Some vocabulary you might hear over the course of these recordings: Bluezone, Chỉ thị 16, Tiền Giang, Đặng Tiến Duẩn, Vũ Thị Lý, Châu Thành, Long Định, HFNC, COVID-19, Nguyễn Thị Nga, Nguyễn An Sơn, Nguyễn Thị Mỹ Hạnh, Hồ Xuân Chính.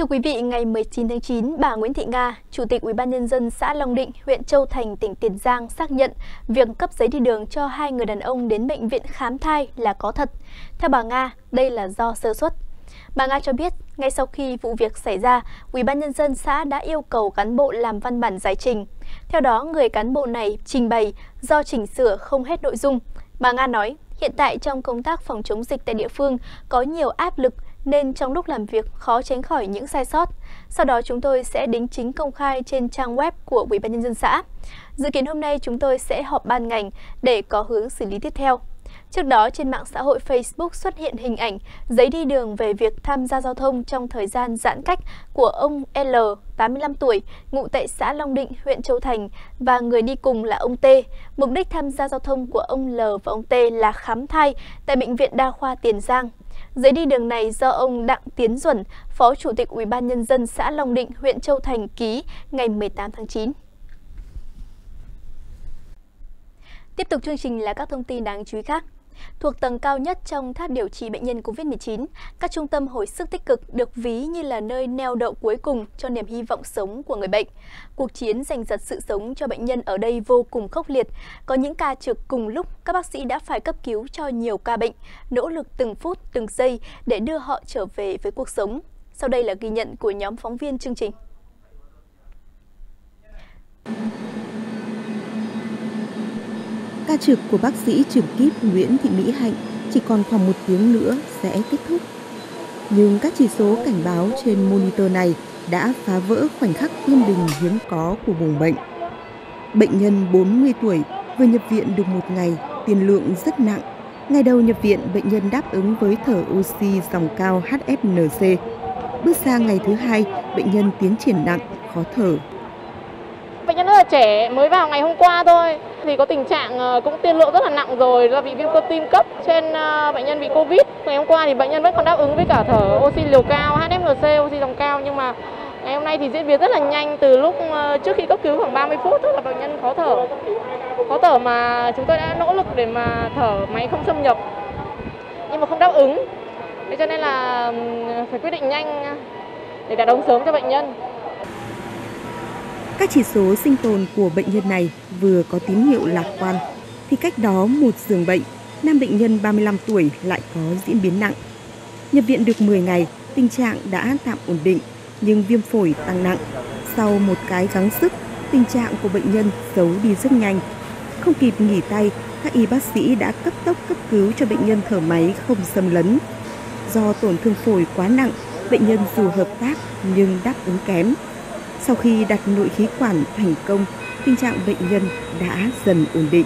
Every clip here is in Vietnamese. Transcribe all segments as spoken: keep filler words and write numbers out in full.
Thưa quý vị, ngày mười chín tháng chín, bà Nguyễn Thị Nga, Chủ tịch ủy ban nhân dân xã Long Định, huyện Châu Thành, tỉnh Tiền Giang xác nhận việc cấp giấy đi đường cho hai người đàn ông đến bệnh viện khám thai là có thật. Theo bà Nga, đây là do sơ suất. Bà Nga cho biết, ngay sau khi vụ việc xảy ra, ủy ban nhân dân xã đã yêu cầu cán bộ làm văn bản giải trình. Theo đó, người cán bộ này trình bày do chỉnh sửa không hết nội dung. Bà Nga nói, hiện tại trong công tác phòng chống dịch tại địa phương có nhiều áp lực, nên trong lúc làm việc khó tránh khỏi những sai sót. Sau đó chúng tôi sẽ đính chính công khai trên trang web của ủy ban nhân dân xã. Dự kiến hôm nay chúng tôi sẽ họp ban ngành để có hướng xử lý tiếp theo. Trước đó, trên mạng xã hội Facebook xuất hiện hình ảnh giấy đi đường về việc tham gia giao thông trong thời gian giãn cách của ông L, tám mươi lăm tuổi, ngụ tại xã Long Định, huyện Châu Thành, và người đi cùng là ông T. Mục đích tham gia giao thông của ông L và ông T là khám thai tại Bệnh viện Đa khoa Tiền Giang. Giấy đi đường này do ông Đặng Tiến Duẩn, Phó Chủ tịch ủy ban nhân dân xã Long Định, huyện Châu Thành ký ngày mười tám tháng chín. Tiếp tục chương trình là các thông tin đáng chú ý khác. Thuộc tầng cao nhất trong tháp điều trị bệnh nhân Covid mười chín, các trung tâm hồi sức tích cực được ví như là nơi neo đậu cuối cùng cho niềm hy vọng sống của người bệnh. Cuộc chiến giành giật sự sống cho bệnh nhân ở đây vô cùng khốc liệt. Có những ca trực cùng lúc, các bác sĩ đã phải cấp cứu cho nhiều ca bệnh, nỗ lực từng phút, từng giây để đưa họ trở về với cuộc sống. Sau đây là ghi nhận của nhóm phóng viên chương trình. Ca trực của bác sĩ trực kíp Nguyễn Thị Mỹ Hạnh chỉ còn khoảng một tiếng nữa sẽ kết thúc. Nhưng các chỉ số cảnh báo trên monitor này đã phá vỡ khoảnh khắc yên bình hiếm có của vùng bệnh. Bệnh nhân bốn mươi tuổi vừa nhập viện được một ngày, tiền lượng rất nặng. Ngày đầu nhập viện, bệnh nhân đáp ứng với thở oxy dòng cao H F N C. Bước sang ngày thứ hai, bệnh nhân tiến triển nặng, khó thở. Bệnh nhân rất là trẻ, mới vào ngày hôm qua thôi thì có tình trạng cũng tiên lượng rất là nặng rồi, là bị viêm cơ tim cấp, trên bệnh nhân bị Covid. Ngày hôm qua thì bệnh nhân vẫn còn đáp ứng với cả thở oxy liều cao, H F N C, oxy dòng cao, nhưng mà ngày hôm nay thì diễn biến rất là nhanh, từ lúc trước khi cấp cứu khoảng ba mươi phút tức là bệnh nhân khó thở. Khó thở mà chúng tôi đã nỗ lực để mà thở máy không xâm nhập nhưng mà không đáp ứng. Thế cho nên là phải quyết định nhanh để đạt ống sớm cho bệnh nhân. Các chỉ số sinh tồn của bệnh nhân này vừa có tín hiệu lạc quan, thì cách đó một giường bệnh, nam bệnh nhân ba mươi lăm tuổi lại có diễn biến nặng. Nhập viện được mười ngày, tình trạng đã tạm ổn định, nhưng viêm phổi tăng nặng. Sau một cái gắng sức, tình trạng của bệnh nhân xấu đi rất nhanh. Không kịp nghỉ tay, các y bác sĩ đã cấp tốc cấp cứu cho bệnh nhân thở máy không xâm lấn. Do tổn thương phổi quá nặng, bệnh nhân dù hợp tác nhưng đáp ứng kém. Sau khi đặt nội khí quản thành công, tình trạng bệnh nhân đã dần ổn định.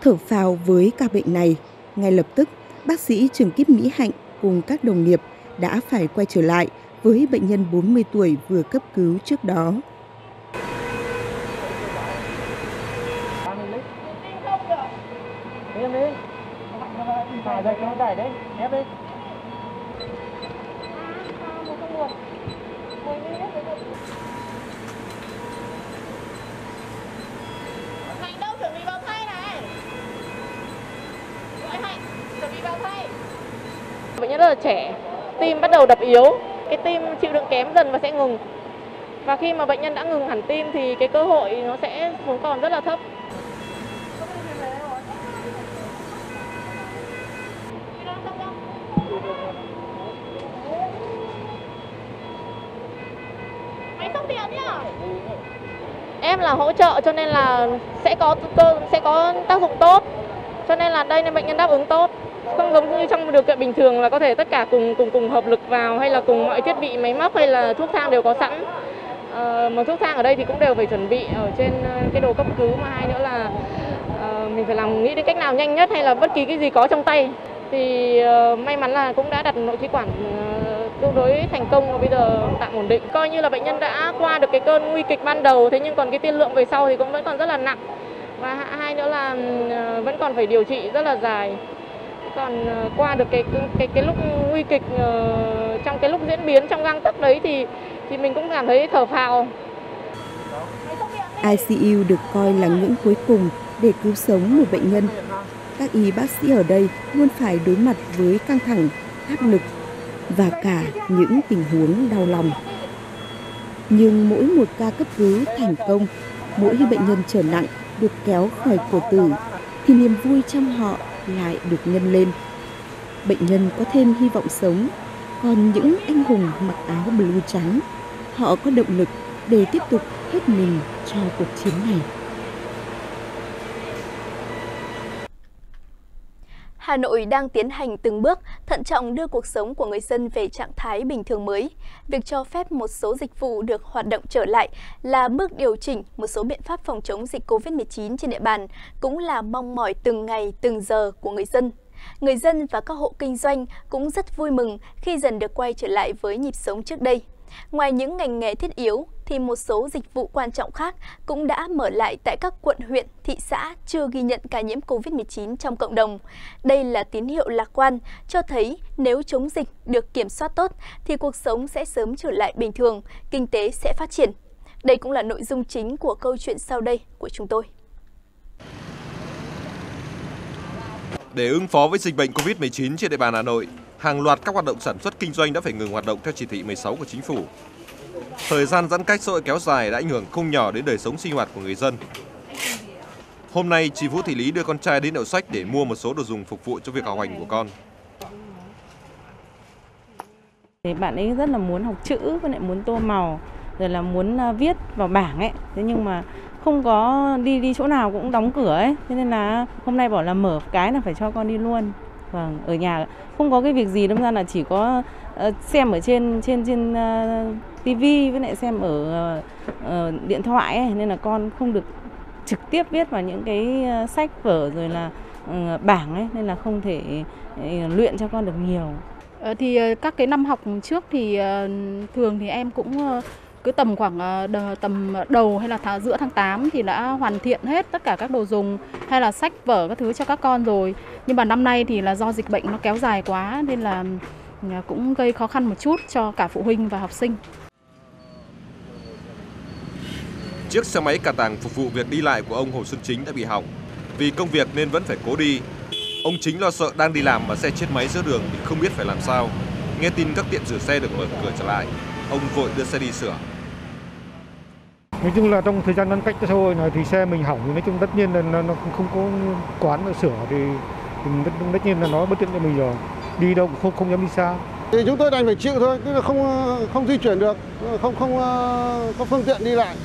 Thở phào với ca bệnh này, ngay lập tức, bác sĩ trực kíp Mỹ Hạnh cùng các đồng nghiệp đã phải quay trở lại với bệnh nhân bốn mươi tuổi vừa cấp cứu trước đó. Bệnh nhân rất là trẻ, tim bắt đầu đập yếu, cái tim chịu đựng kém dần và sẽ ngừng. Và khi mà bệnh nhân đã ngừng hẳn tim thì cái cơ hội nó sẽ xuống còn rất là thấp. Em là hỗ trợ cho nên là sẽ có sẽ có tác dụng tốt, cho nên là đây nên bệnh nhân đáp ứng tốt. Không giống như trong điều kiện bình thường là có thể tất cả cùng cùng cùng hợp lực vào, hay là cùng mọi thiết bị máy móc hay là thuốc thang đều có sẵn. À, mà thuốc thang ở đây thì cũng đều phải chuẩn bị ở trên cái đồ cấp cứu, mà hai nữa là à, mình phải làm nghĩ đến cách nào nhanh nhất, hay là bất kỳ cái gì có trong tay. Thì à, may mắn là cũng đã đặt nội khí quản tương đối thành công và bây giờ tạm ổn định. Coi như là bệnh nhân đã qua được cái cơn nguy kịch ban đầu, thế nhưng còn cái tiên lượng về sau thì cũng vẫn còn rất là nặng. Và hai nữa là à, vẫn còn phải điều trị rất là dài. Còn qua được cái cái cái lúc nguy kịch, trong cái lúc diễn biến trong gang tấc đấy thì thì mình cũng cảm thấy thở phào. i xê u được coi là ngưỡng cuối cùng để cứu sống một bệnh nhân. Các y bác sĩ ở đây luôn phải đối mặt với căng thẳng, áp lực và cả những tình huống đau lòng. Nhưng mỗi một ca cấp cứu thành công, mỗi bệnh nhân trở nặng được kéo khỏi cổ tử thì niềm vui trong họ lại được nhân lên. Bệnh nhân có thêm hy vọng sống, còn những anh hùng mặc áo blue trắng, họ có động lực để tiếp tục hết mình cho cuộc chiến này. Hà Nội đang tiến hành từng bước, thận trọng đưa cuộc sống của người dân về trạng thái bình thường mới. Việc cho phép một số dịch vụ được hoạt động trở lại là bước điều chỉnh một số biện pháp phòng chống dịch Covid mười chín trên địa bàn, cũng là mong mỏi từng ngày, từng giờ của người dân. Người dân và các hộ kinh doanh cũng rất vui mừng khi dần được quay trở lại với nhịp sống trước đây. Ngoài những ngành nghề thiết yếu, thì một số dịch vụ quan trọng khác cũng đã mở lại tại các quận, huyện, thị xã chưa ghi nhận ca nhiễm Covid mười chín trong cộng đồng. Đây là tín hiệu lạc quan, cho thấy nếu chống dịch được kiểm soát tốt, thì cuộc sống sẽ sớm trở lại bình thường, kinh tế sẽ phát triển. Đây cũng là nội dung chính của câu chuyện sau đây của chúng tôi. Để ứng phó với dịch bệnh Covid mười chín trên địa bàn Hà Nội, hàng loạt các hoạt động sản xuất kinh doanh đã phải ngừng hoạt động theo chỉ thị mười sáu của chính phủ. Thời gian giãn cách xã hội kéo dài đã ảnh hưởng không nhỏ đến đời sống sinh hoạt của người dân. Hôm nay, chị Vũ Thị Lý đưa con trai đến hiệu sách để mua một số đồ dùng phục vụ cho việc học hành của con. Bạn ấy rất là muốn học chữ, với lại muốn tô màu, rồi là muốn viết vào bảng ấy. Thế nhưng mà không có đi đi chỗ nào cũng đóng cửa ấy. Thế nên là hôm nay bảo là mở cái là phải cho con đi luôn. Vâng, ở nhà không có cái việc gì, đâm ra là chỉ có uh, xem ở trên trên trên uh, tivi với lại xem ở uh, điện thoại ấy, nên là con không được trực tiếp viết vào những cái uh, sách vở rồi là uh, bảng ấy, nên là không thể uh, luyện cho con được nhiều. Ờ, thì uh, các cái năm học trước thì uh, thường thì em cũng uh, cứ tầm khoảng uh, tầm đầu hay là tháng, giữa tháng tám thì đã hoàn thiện hết tất cả các đồ dùng hay là sách vở các thứ cho các con rồi. Nhưng mà năm nay thì là do dịch bệnh nó kéo dài quá nên là cũng gây khó khăn một chút cho cả phụ huynh và học sinh. Chiếc xe máy cà tàng phục vụ việc đi lại của ông Hồ Xuân Chính đã bị hỏng. Vì công việc nên vẫn phải cố đi. Ông Chính lo sợ đang đi làm mà xe chết máy giữa đường thì không biết phải làm sao. Nghe tin các tiệm sửa xe được mở cửa trở lại, ông vội đưa xe đi sửa. Nói chung là trong thời gian giãn cách xã hội này thì xe mình hỏng thì nói chung tất nhiên là nó không có quán sửa thì, thì tất nhiên là nó bất tiện cho mình rồi. Đi đâu cũng không không dám đi xa. Thì chúng tôi đành phải chịu thôi, tức là không không di chuyển được, không không có phương tiện đi lại.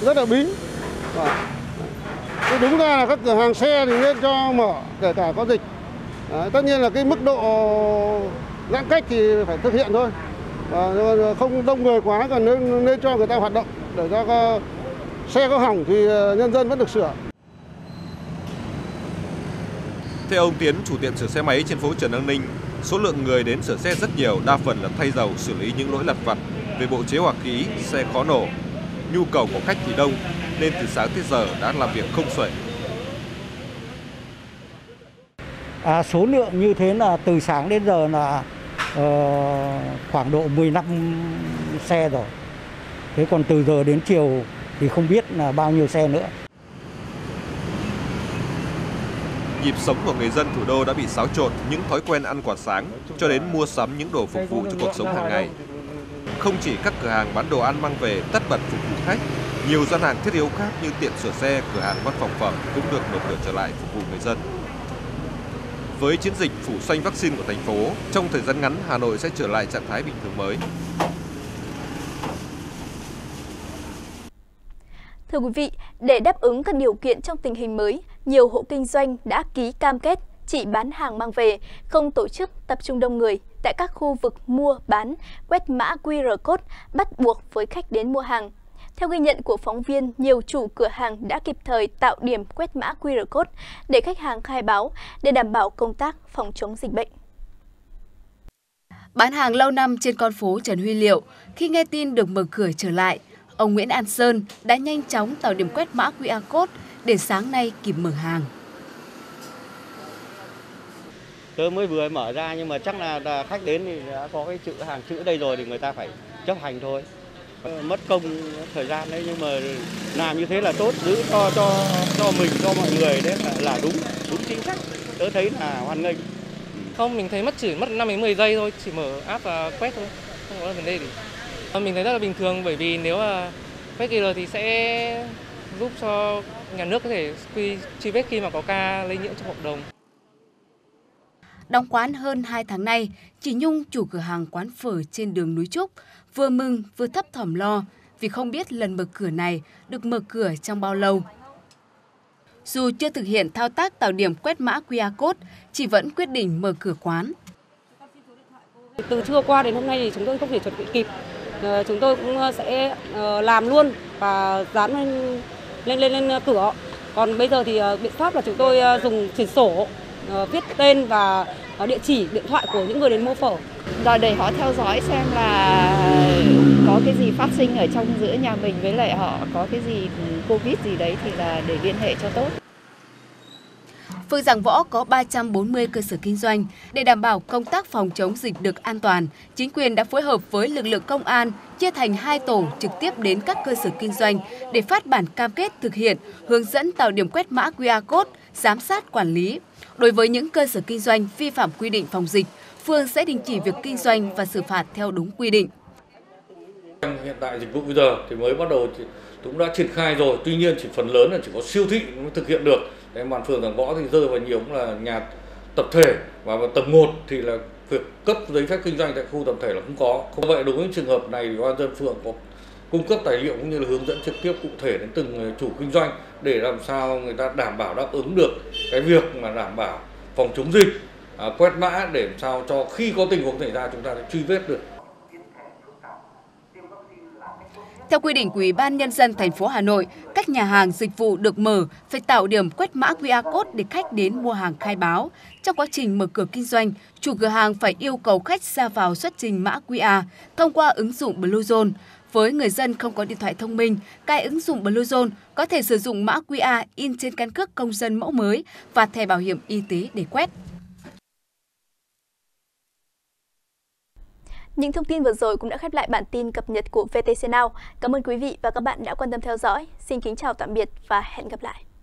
Rất là bí. Đúng ra là các cửa hàng xe thì nên cho mở kể cả có dịch. Tất nhiên là cái mức độ giãn cách thì phải thực hiện thôi. Không đông người quá, còn nên, nên cho người ta hoạt động. Để ra có, xe có hỏng thì nhân dân vẫn được sửa. Theo ông Tiến, chủ tiệm sửa xe máy trên phố Trần Đăng Ninh, số lượng người đến sửa xe rất nhiều, đa phần là thay dầu, xử lý những lỗi lặt vặt về bộ chế hoặc khí, xe khó nổ. Nhu cầu của khách thì đông, nên từ sáng tới giờ đã làm việc không xuể. À, số lượng như thế là từ sáng đến giờ là uh, khoảng độ mười lăm xe rồi. Thế còn từ giờ đến chiều thì không biết là bao nhiêu xe nữa. Nhịp sống của người dân thủ đô đã bị xáo trộn những thói quen ăn quả sáng cho đến mua sắm những đồ phục vụ cho cuộc sống hàng ngày. Không chỉ các cửa hàng bán đồ ăn mang về tất bật phục vụ khách, nhiều gian hàng thiết yếu khác như tiệm sửa xe, cửa hàng văn phòng phẩm cũng được mở cửa trở lại phục vụ người dân. Với chiến dịch phủ xanh vaccine của thành phố, trong thời gian ngắn Hà Nội sẽ trở lại trạng thái bình thường mới. Thưa quý vị, để đáp ứng các điều kiện trong tình hình mới, nhiều hộ kinh doanh đã ký cam kết chỉ bán hàng mang về, không tổ chức tập trung đông người tại các khu vực mua, bán, quét mã quy rờ code bắt buộc với khách đến mua hàng. Theo ghi nhận của phóng viên, nhiều chủ cửa hàng đã kịp thời tạo điểm quét mã quy rờ code để khách hàng khai báo để đảm bảo công tác phòng chống dịch bệnh. Bán hàng lâu năm trên con phố Trần Huy Liệu, khi nghe tin được mở cửa trở lại, ông Nguyễn An Sơn đã nhanh chóng tạo điểm quét mã quy rờ code để sáng nay kịp mở hàng. Tôi mới vừa mở ra nhưng mà chắc là, là khách đến thì đã có cái chữ hàng chữ đây rồi thì người ta phải chấp hành thôi. Mất công thời gian đấy nhưng mà làm như thế là tốt, giữ cho cho cho mình, cho mọi người đấy là, là đúng, đúng chính xác. Tôi thấy là hoan nghênh. Không, mình thấy mất chỉ mất năm đến mười giây thôi, chỉ mở app và quét thôi, không có vấn đề gì. Mình thấy rất là bình thường bởi vì nếu mà quét quy rờ thì sẽ giúp cho nhà nước có thể truy vết khi mà có ca lây nhiễm trong cộng đồng. Đóng quán hơn hai tháng nay, chị Nhung, chủ cửa hàng quán phở trên đường Núi Trúc, vừa mừng vừa thấp thỏm lo vì không biết lần mở cửa này được mở cửa trong bao lâu. Dù chưa thực hiện thao tác tạo điểm quét mã quy rờ code, chị vẫn quyết định mở cửa quán. Từ trưa qua đến hôm nay thì chúng tôi không thể chuẩn bị kịp. Chúng tôi cũng sẽ làm luôn và dán lên lên lên, lên cửa. Còn bây giờ thì biện pháp là chúng tôi dùng quyển sổ viết tên và địa chỉ, điện thoại của những người đến mua phở. Rồi để họ theo dõi xem là có cái gì phát sinh ở trong giữa nhà mình với lại họ có cái gì Covid gì đấy thì là để liên hệ cho tốt. Phường Giảng Võ có ba trăm bốn mươi cơ sở kinh doanh. Để đảm bảo công tác phòng chống dịch được an toàn, chính quyền đã phối hợp với lực lượng công an chia thành hai tổ trực tiếp đến các cơ sở kinh doanh để phát bản cam kết thực hiện, hướng dẫn tạo điểm quét mã quy rờ code, giám sát quản lý. Đối với những cơ sở kinh doanh vi phạm quy định phòng dịch, phường sẽ đình chỉ việc kinh doanh và xử phạt theo đúng quy định. Hiện tại dịch vụ bây giờ thì mới bắt đầu cũng đã triển khai rồi, tuy nhiên chỉ phần lớn là chỉ có siêu thị mới thực hiện được. Đấy, bàn phường Giảng Võ thì rơi vào nhiều cũng là nhà tập thể và tầng một thì là việc cấp giấy phép kinh doanh tại khu tập thể là không có. Không vậy đối với trường hợp này thì ban dân phường có cung cấp tài liệu cũng như là hướng dẫn trực tiếp cụ thể đến từng chủ kinh doanh để làm sao người ta đảm bảo đáp ứng được cái việc mà đảm bảo phòng chống dịch, à, quét mã để làm sao cho khi có tình huống xảy ra chúng ta sẽ truy vết được. Theo quy định của Ủy ban Nhân dân thành phố Hà Nội, các nhà hàng dịch vụ được mở phải tạo điểm quét mã quy rờ code để khách đến mua hàng khai báo. Trong quá trình mở cửa kinh doanh, chủ cửa hàng phải yêu cầu khách ra vào xuất trình mã quy rờ thông qua ứng dụng Bluezone. Với người dân không có điện thoại thông minh, cài ứng dụng Bluezone có thể sử dụng mã quy rờ in trên căn cước công dân mẫu mới và thẻ bảo hiểm y tế để quét. Những thông tin vừa rồi cũng đã khép lại bản tin cập nhật của vê tê xê Now. Cảm ơn quý vị và các bạn đã quan tâm theo dõi. Xin kính chào tạm biệt và hẹn gặp lại.